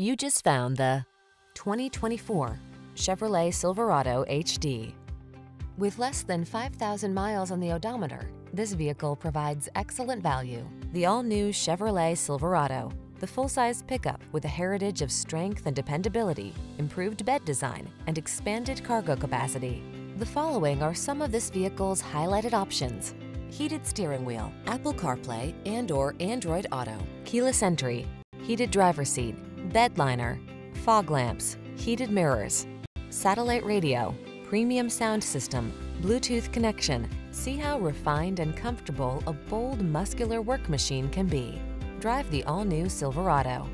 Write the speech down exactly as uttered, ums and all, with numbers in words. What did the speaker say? You just found the twenty twenty-four Chevrolet Silverado H D. With less than five thousand miles on the odometer, this vehicle provides excellent value. The all-new Chevrolet Silverado, the full-size pickup with a heritage of strength and dependability, improved bed design, and expanded cargo capacity. The following are some of this vehicle's highlighted options: heated steering wheel, Apple CarPlay and/or Android Auto, keyless entry, heated driver's seat, Bedliner, fog lamps, heated mirrors, satellite radio, premium sound system, Bluetooth connection. See how refined and comfortable a bold, muscular work machine can be. Drive the all-new Silverado.